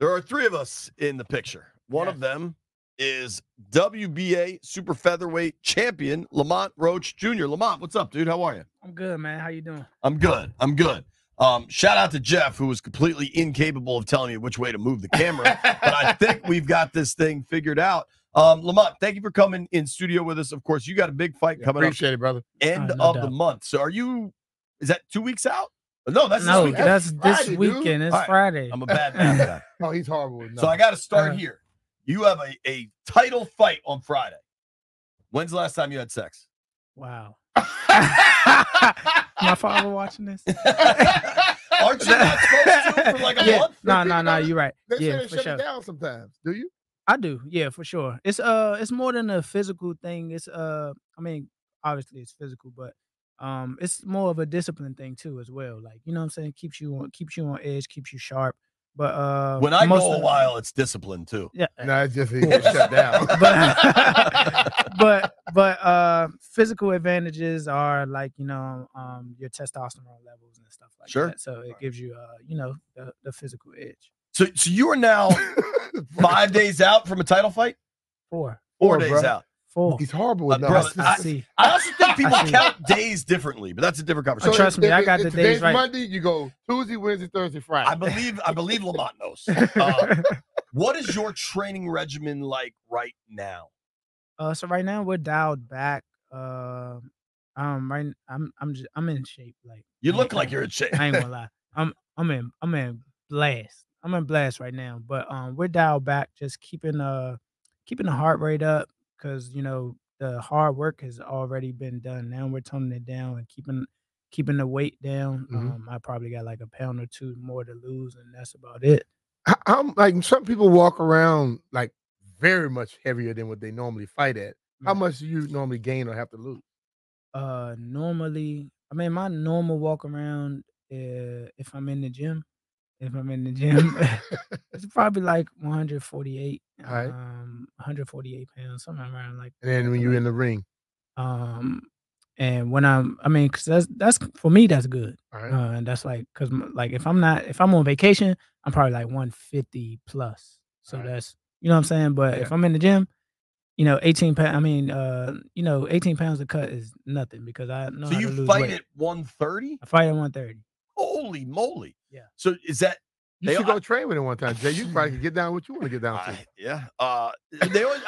There are three of us in the picture. One of them is WBA super featherweight champion Lamont Roach Jr. Lamont, what's up, dude? How are you? I'm good, man. How you doing? I'm good. I'm good. Shout out to Jeff, who was completely incapable of telling me which way to move the camera, but I think we've got this thing figured out. Lamont, thank you for coming in studio with us. Of course, you got a big fight coming up. Appreciate it, brother. End of the month. So are you, is that 2 weeks out? No, that's this weekend. That's Friday, this weekend. It's Friday. I'm a bad man guy. Oh, he's horrible. No. So I got to start here. You have a title fight on Friday. When's the last time you had sex? Wow. My father watching this? Aren't you not supposed to for like a month? No, you're right. Yeah, for sure. They shut it down sometimes. Do you? I do. Yeah, for sure. It's more than a physical thing. It's I mean, obviously it's physical, but it's more of a discipline thing too as well. Like, you know what I'm saying? Keeps you on edge, keeps you sharp. But when I go a while, it's discipline too. Yeah. No, it's just you get shut down. But physical advantages are like, you know, your testosterone levels and stuff like that. So it gives you you know, the physical edge. So you are now 5 days out from a title fight? Four days out. He's horrible with I also think people count days differently, but that's a different conversation. So trust me, I got the days right. Monday, you go Tuesday, Wednesday, Thursday, Friday. I believe Lamont knows. What is your training regimen like right now? So right now we're dialed back. I'm in shape. Like you look like you're in shape. I ain't gonna lie. I'm in blast. I'm in blast right now. But we're dialed back, just keeping the heart rate up. Because, you know, the hard work has already been done. Now we're toning it down and keeping the weight down. I probably got like a pound or two more to lose, and that's about it. I'm like, some people walk around like very much heavier than what they normally fight at. How much do you normally gain or have to lose? Normally, I mean, my normal walk around, if I'm in the gym, it's probably like 148, all right. 148 pounds, something around like that. And then when you're in the ring? And when I mean, cause that's for me, that's good. All right. And that's like, cause like, if I'm on vacation, I'm probably like 150 plus. So that's, you know what I'm saying? But if I'm in the gym, you know, 18 pounds to cut is nothing because I know how to lose weight. So you fight at 130? I fight at 130. Holy moly. Yeah. So is that you should go train with him one time, Jay. You probably can get down what you want to get down to. Yeah. I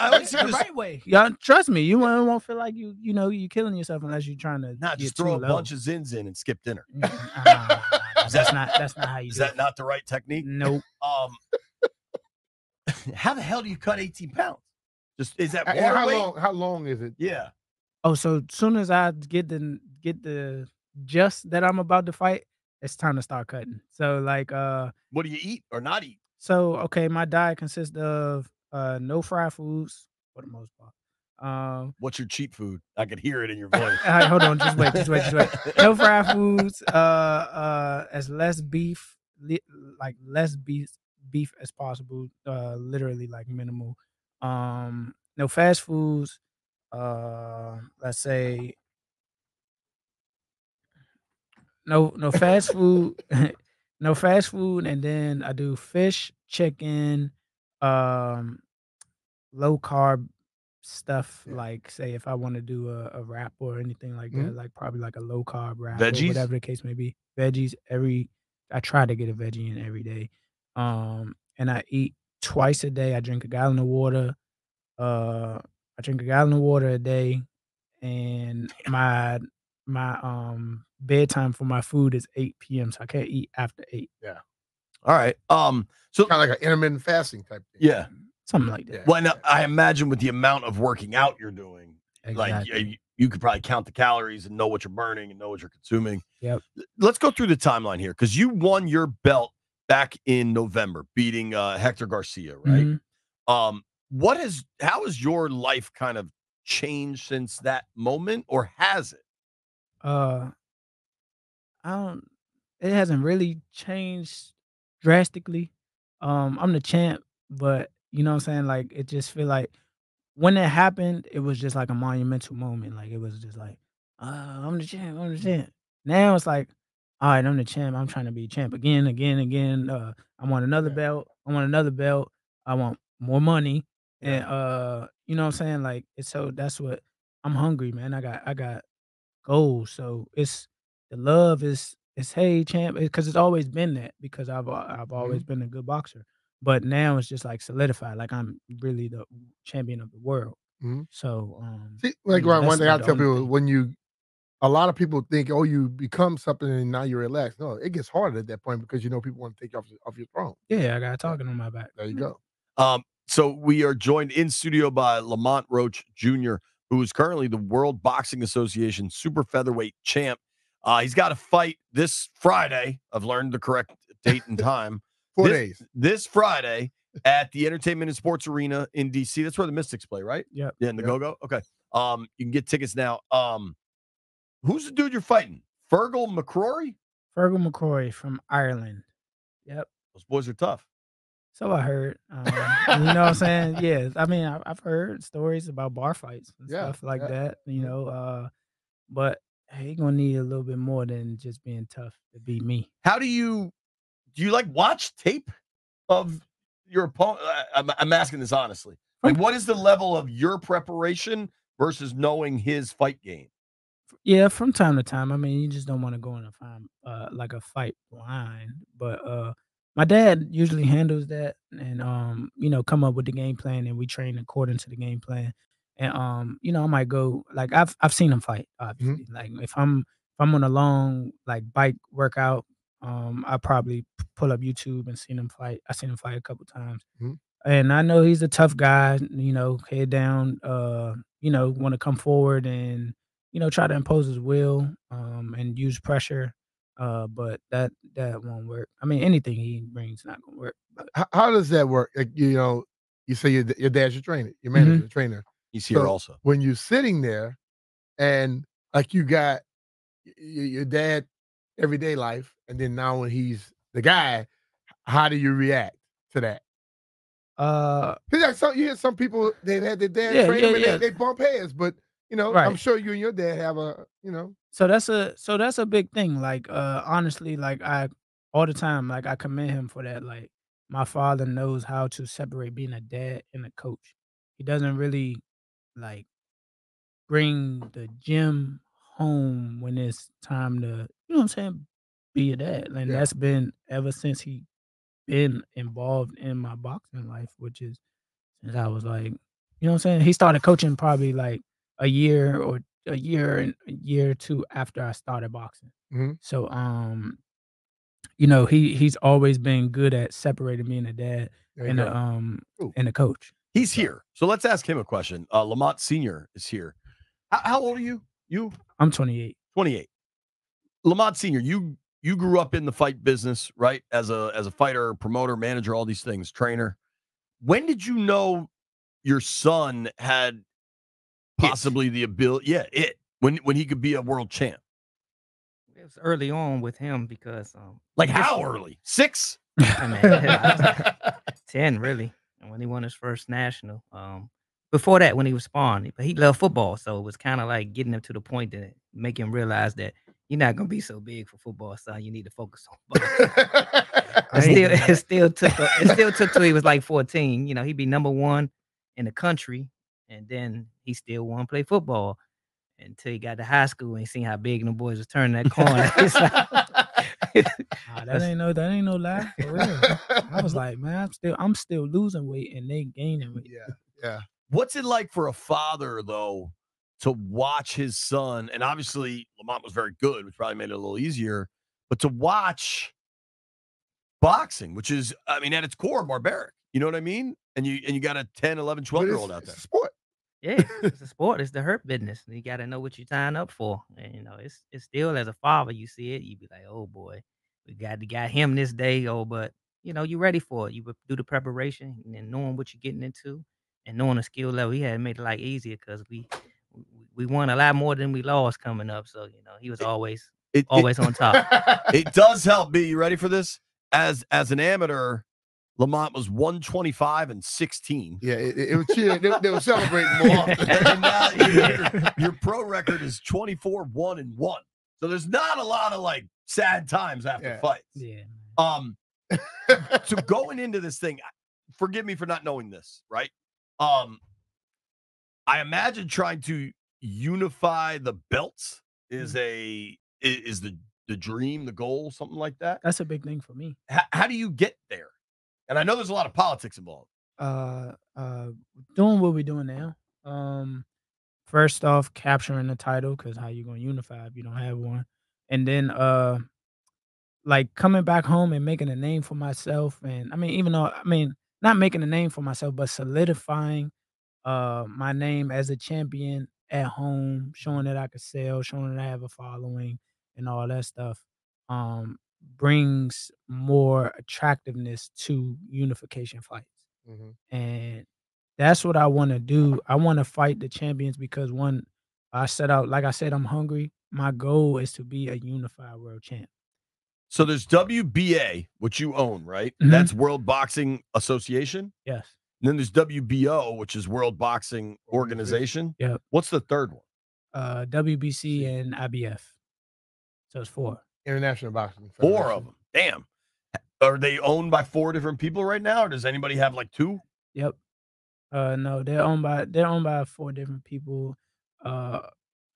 always the right way. Y'all trust me, you won't feel like you know you're killing yourself unless you're trying to not just throw a bunch of zins in and skip dinner. That's not how you do it. Is that not the right technique? Nope. How the hell do you cut 18 pounds? Just is that water weight? How long is it? Yeah. Oh, so soon as I get the just that I'm about to fight, it's time to start cutting. So like, what do you eat or not eat? So, okay. My diet consists of, no fried foods for the most part. What's your cheap food? I could hear it in your voice. Right, hold on. Just wait. No fried foods, as less beef, beef as possible. Literally like minimal, no fast foods. Let's say, No fast food, and then I do fish, chicken, low carb stuff. Yeah. Like say if I want to do a wrap or anything like that, like probably like a low carb wrap, veggies, or whatever the case may be. Veggies I try to get a veggie in every day, and I eat twice a day. I drink a gallon of water. A day, and my bedtime for my food is 8 p.m. so I can't eat after 8. Yeah. All right. So kind of like an intermittent fasting type thing. Yeah. Something like that. Yeah. Well, now, I imagine with the amount of working out you're doing, like you could probably count the calories and know what you're burning and know what you're consuming. Yep. Let's go through the timeline here, because you won your belt back in November, beating Hector Garcia, right? How has your life kind of changed since that moment, or has it? It hasn't really changed drastically. I'm the champ, but you know what I'm saying? Like, it just feel like when it happened, it was just like a monumental moment. Like, it was just like, I'm the champ. Now it's like, all right, I'm the champ. I'm trying to be champ again. I want another belt. I want another belt. I want more money. And you know what I'm saying? Like, it's so that's what I'm hungry, man. I got goals. So it's the love is hey champ, because it's always been that, because I've always been a good boxer. But now it's just like solidified, like I'm really the champion of the world. So see, like you know, one thing I tell people, when you a lot of people think, oh, you become something and now you're relaxed. No, it gets harder at that point because you know people want to take you off your throne. Yeah, I got talking on my back. There you go. So we are joined in studio by Lamont Roach Jr., who is currently the World Boxing Association super featherweight champ. He's got a fight this Friday. I've learned the correct date and time. Four days. This Friday at the Entertainment and Sports Arena in D.C. That's where the Mystics play, right? Yeah. Yeah, in the Go-Go? Okay. You can get tickets now. Who's the dude you're fighting? Fergal McCrory? Fergal McCrory from Ireland. Yep. Those boys are tough. So I heard. You know what I'm saying? Yeah. I mean, I've heard stories about bar fights and stuff like that, you know. But he's going to need a little bit more than just being tough to beat me. How do you like watch tape of your opponent? I'm asking this honestly. Like, what is the level of your preparation versus knowing his fight game? Yeah, from time to time. I mean, you just don't want to go in a like a fight blind. But my dad usually handles that and, you know, come up with the game plan, and we train according to the game plan. And, you know, I might go, like, I've seen him fight, obviously. Like, if I'm on a long, like, bike workout, I probably pull up YouTube and seen him fight. I seen him fight a couple times. And I know he's a tough guy, you know, head down, you know, want to come forward and, you know, try to impose his will and use pressure. But that won't work. I mean, anything he brings not going to work. How does that work? Like, you know, you say your dad's your trainer, your manager, your trainer. He's here also. When you're sitting there and like you got your dad everyday life, and then now when he's the guy, how do you react to that? You hear some people, they've had their dad train them, and they bump heads, but you know, I'm sure you and your dad have a, you know. So that's a big thing. Like, honestly, like all the time, like I commend him for that. Like my father knows how to separate being a dad and a coach. He doesn't really like bring the gym home when it's time to, you know what I'm saying, be a dad. And that's been ever since he been involved in my boxing life, which is since I was like, you know what I'm saying? He started coaching probably like a year or two after I started boxing. So, you know, he's always been good at separating me and a dad and a coach. He's here. So let's ask him a question. Lamont Sr. is here. How old are you? I'm 28. 28. Lamont Sr., you grew up in the fight business, right? As a fighter, promoter, manager, all these things, trainer. When did you know your son had possibly the ability, when he could be a world champ? It was early on with him because like how early? 6? I mean, I was 10 really, and when he won his first national. Before that, when he was sparring, but he loved football, so it was kind of like getting him to the point that make him realize that you're not gonna be so big for football, son. You need to focus on football. it still took till he was like 14. You know, he'd be #1 in the country. And then he still wanted to play football until he got to high school and seen how big them boys was turning that corner. Like, nah, that ain't no lie for real. I was like, man, I'm still losing weight and they gaining weight. Yeah, yeah. What's it like for a father though to watch his son? And obviously Lamont was very good, which probably made it a little easier. But to watch boxing, which is, I mean, at its core barbaric. You know what I mean? And you got a 10, 11, 12-year-old out there. It's a sport. Yeah, it's a sport. It's the hurt business. You got to know what you're tying up for. And, you know, it's still, as a father, you see it, you be like, oh, boy, we got him this day. Oh, but, you know, you're ready for it. You do the preparation and then knowing what you're getting into and knowing the skill level. He had made it, like, easier because we won a lot more than we lost coming up. So, you know, he was always on top. It does help me. You ready for this? As an amateur, Lamont was 125 and 16. Yeah, it was cheating. They were celebrating more often. And now your pro record is 24-1-1. So there's not a lot of like sad times after fights. Yeah. So going into this thing, forgive me for not knowing this, right? I imagine trying to unify the belts is the dream, the goal, something like that. That's a big thing for me. How do you get there? And I know there's a lot of politics involved. Doing what we're doing now. First off, capturing the title, because how you gonna unify if you don't have one? And then like coming back home and making a name for myself. And I mean, even though, I mean, not making a name for myself, but solidifying my name as a champion at home, showing that I could sell, showing that I have a following and all that stuff, brings more attractiveness to unification fights. Mm-hmm. And that's what I want to do. I want to fight the champions because, one, I set out, like I said, I'm hungry. My goal is to be a unified world champ. So there's WBA, which you own, right? Mm-hmm. That's World Boxing Association? Yes. And then there's WBO, which is World Boxing Organization? Yeah. What's the third one? WBC and IBF. So it's four. International Boxing Federation. Four of them. Damn. Are they owned by four different people right now, or does anybody have like two? Yep. No, they're owned by four different people.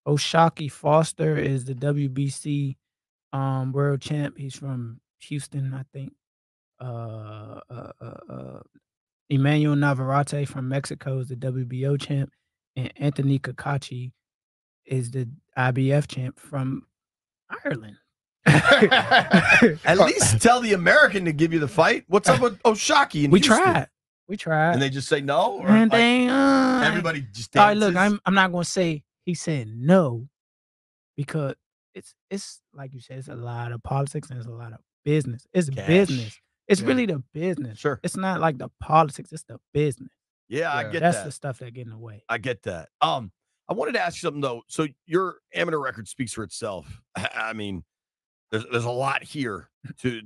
Oshaki Foster is the WBC world champ. He's from Houston, I think. Emmanuel Navarrete from Mexico is the WBO champ, and Anthony Kakachi is the IBF champ from Ireland. At least tell the American to give you the fight. What's up with Oshaki? We tried. And they just say no? Or like, everybody just dances? All right, look, I'm not going to say he said no because it's like you said, it's a lot of politics and it's a lot of business. It's cash. Business. It's really the business. Sure. It's not like the politics. It's the business. Yeah, I get that. That's the stuff that get in the way. I get that. I wanted to ask you something, though. So your amateur record speaks for itself. I mean, there's a lot here to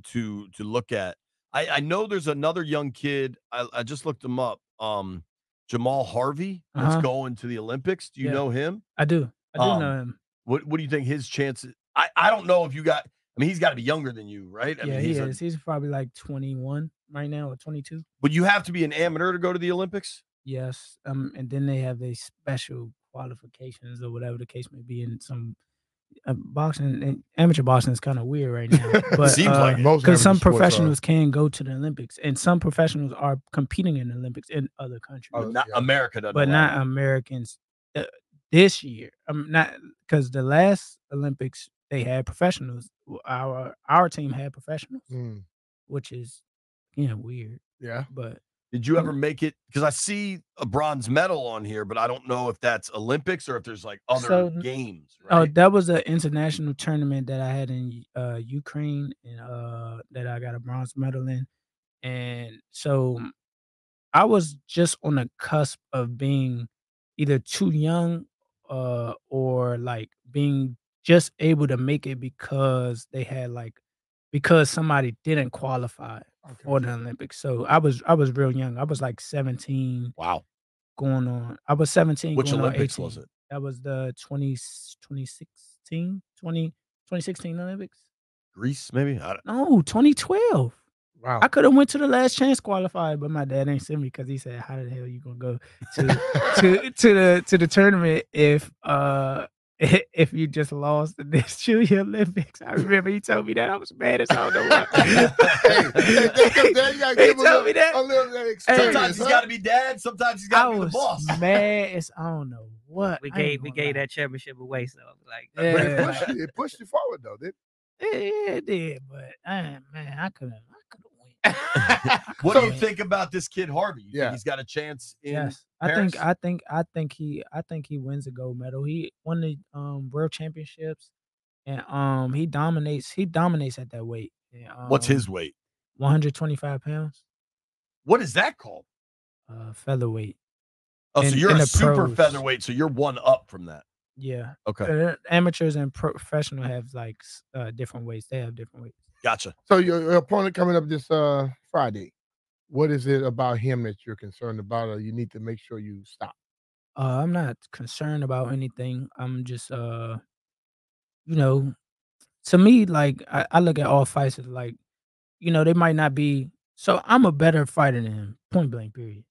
look at. I know there's another young kid. I just looked him up. Jamal Harvey that's going to the Olympics. Do you know him? I do. I do know him. What do you think his chances? I don't know if you got. I mean, he's got to be younger than you, right? I mean, he is. He's probably like 21 right now or 22. But you have to be an amateur to go to the Olympics? Yes. And then they have these special qualifications or whatever the case may be in some boxing. And amateur boxing is kind of weird right now. But, seems like most because some professionals can go to the Olympics, and some professionals are competing in the Olympics in other countries. Oh, not America doesn't. But not Americans this year. I'm not, because the last Olympics, they had professionals. Our team had professionals, which is, you know, weird. Yeah. But did you ever make it? Because I see a bronze medal on here, but I don't know if that's Olympics or if there's like other games. Right? Oh, that was an international tournament that I had in Ukraine, and that I got a bronze medal in. And so I was just on the cusp of being either too young or like being just able to make it because they had because somebody didn't qualify for the Olympics. So I was real young. I was like 17. Wow. Going on. I was 17. Which Olympics was it? That was the 2016 Olympics. Greece, maybe? No, 2012. Wow. I could have went to the last chance qualifier, but my dad ain't send me because he said, how the hell you gonna go to the tournament if you just lost in this Junior Olympics? I remember he told me that. I was mad as hell. He told me that. Sometimes he's got to be dad. Sometimes he's got to be the boss. Mad as I don't know what. We gave that championship away. So like, it pushed you forward though, didn't it? Yeah, it did. But man, I could have won. What do you think about this kid Harvey? You think he's got a chance in? Yes. I think he wins a gold medal. He won the world championships, and he dominates. He dominates at that weight. And, what's his weight? 125 pounds. What is that called? Featherweight. Oh, so you're a super featherweight. So you're one up from that. Yeah. Okay. Amateurs and professional have like different weights. They have different weights. Gotcha. So your opponent coming up this Friday. What is it about him that you're concerned about or you need to make sure you stop? I'm not concerned about anything. I'm just, you know, to me, like, I look at all fights as like you know, they might not be. So I'm a better fighter than him, point blank, period.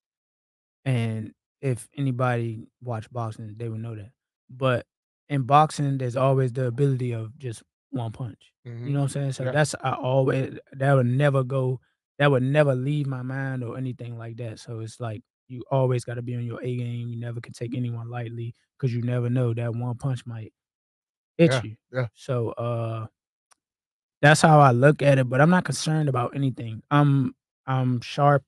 And if anybody watched boxing, they would know that. But in boxing, there's always the ability of just one punch. Mm-hmm. You know what I'm saying? So that's, I always, that would never go, that would never leave my mind or anything like that. So it's like, you always got to be on your A game. You never can take anyone lightly because you never know that one punch might hit you. Yeah. So that's how I look at it. But I'm not concerned about anything. I'm sharp.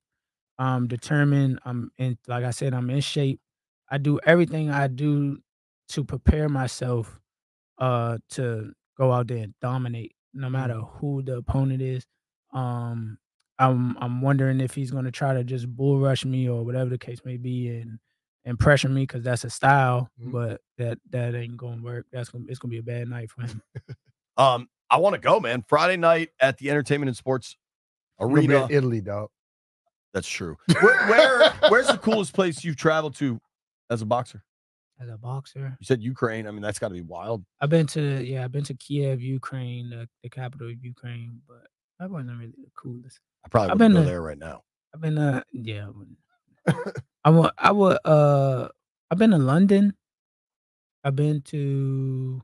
I'm determined. I'm in, like I said, I'm in shape. I do everything I do to prepare myself to go out there and dominate, no matter who the opponent is. I'm wondering if he's going to try to just bull rush me or whatever the case may be and pressure me because that's a style, but that ain't going to work. It's going to be a bad night for him. I want to go, man. Friday night at the Entertainment and Sports Arena. In Italy, dog. That's true. Where's the coolest place you've traveled to as a boxer? As a boxer? You said Ukraine. I mean, that's got to be wild. I've been to Kiev, Ukraine, the capital of Ukraine, but that wasn't really the coolest. I probably wouldn't go there right now. I've been I've been to London. I've been to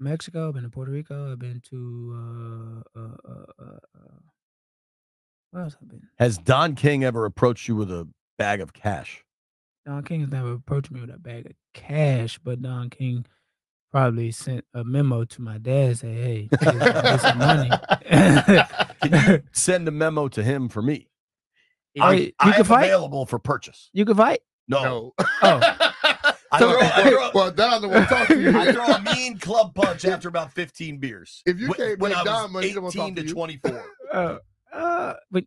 Mexico. I've been to Puerto Rico. I've been to where else I've been? Has Don King ever approached you with a bag of cash? Don King has never approached me with a bag of cash, but Don King probably sent a memo to my dad, say, hey, here's some money. Can you send a memo to him for me? I'm available for purchase. You can fight? No. Oh. I throw a mean club punch after about 15 beers. If you can't when I was money, 18 to 24. But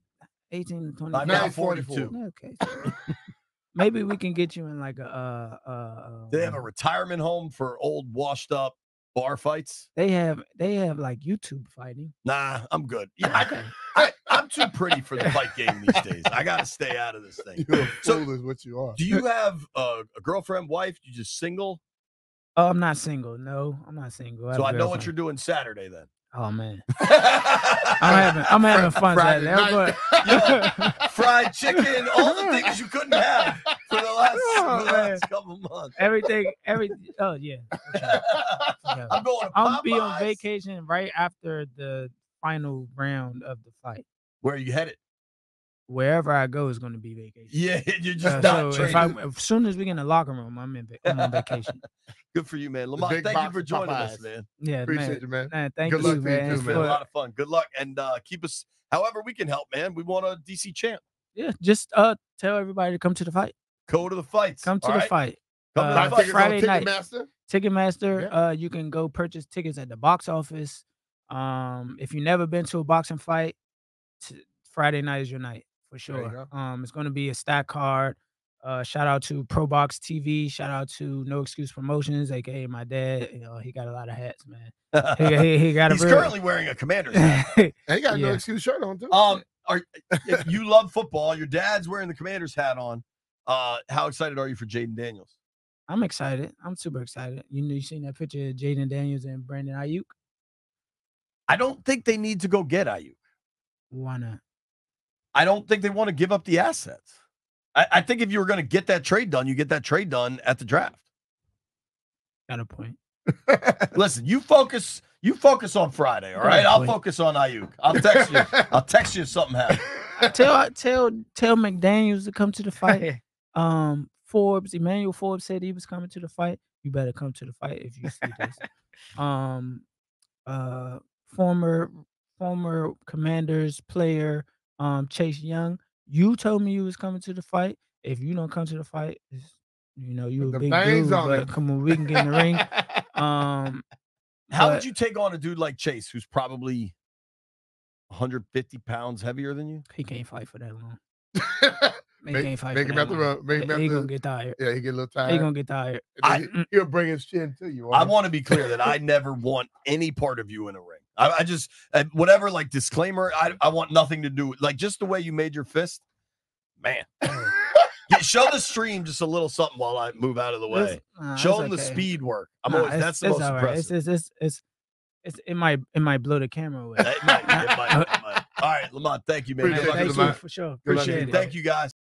18 to 24. I'm now 42. Okay. Maybe we can get you in like a... do they have a retirement home for old washed up bar fights? They have like YouTube fighting. Nah, I'm good. Yeah, okay. I'm too pretty for the fight game these days. I got to stay out of this thing. You're a fool is what you are. Do you have a girlfriend, wife? You just single? Oh, I'm not single. No, I'm not single. So I know what you're doing Saturday then. Oh, man. I'm having fun Saturday. Fried chicken, all the things you couldn't have for the last couple months. Oh, yeah. Okay. I'm going to Popeyes. I'll be on vacation right after the final round of the fight. Where are you headed? Wherever I go is going to be vacation. Yeah, you're just not so as soon as we get in the locker room, I'm on vacation. Good for you, man. Lamont, thank you for joining us, man. Yeah, appreciate you, man. Thank you, man. Good luck, man. A lot of fun. Good luck, and keep us however we can help, man. We want a DC champ. Yeah, just tell everybody to come to the fight. Go to the fights. Come to the fight. Friday night. Ticketmaster. You can go purchase tickets at the box office. If you've never been to a boxing fight, Friday night is your night. For sure. It's going to be a stack card. Shout out to Pro Box TV. Shout out to No Excuse Promotions, aka my dad. You know, he got a lot of hats, man. He got. He's currently wearing a Commander's hat. And he got a No Excuse shirt on too. If you love football, your dad's wearing the Commander's hat on. How excited are you for Jaden Daniels? I'm excited. I'm super excited. You seen that picture of Jaden Daniels and Brandon Ayuk? I don't think they need to go get Ayuk. Why not? I don't think they want to give up the assets. I think if you were going to get that trade done, you get that trade done at the draft. Got a point. Listen, you focus on Friday, all right? I'll focus on Ayuk. I'll text you. I'll text you if something happens. Tell McDaniels to come to the fight. Emmanuel Forbes said he was coming to the fight. You better come to the fight if you see this. Former Commanders player Chase Young. You told me you was coming to the fight. If you don't come to the fight, you know, you a big dude, but come on, we can get in the ring. How would you take on a dude like Chase, who's probably 150 pounds heavier than you? He can't fight for that long. He gonna get tired. Yeah, he get a little tired. He gonna get tired. He'll bring his chin to you. I want to be clear that I never want any part of you in a ring. I just, whatever, like, disclaimer, I want nothing to do with, like, just the way you made your fist, man. Show the stream just a little something while I move out of the way. Show them the speed work. I'm always, that's the most impressive. It's It's, it might blow the camera away. It might. All right, Lamont, thank you, man. Thank you for sure. Appreciate it. Thank you, guys.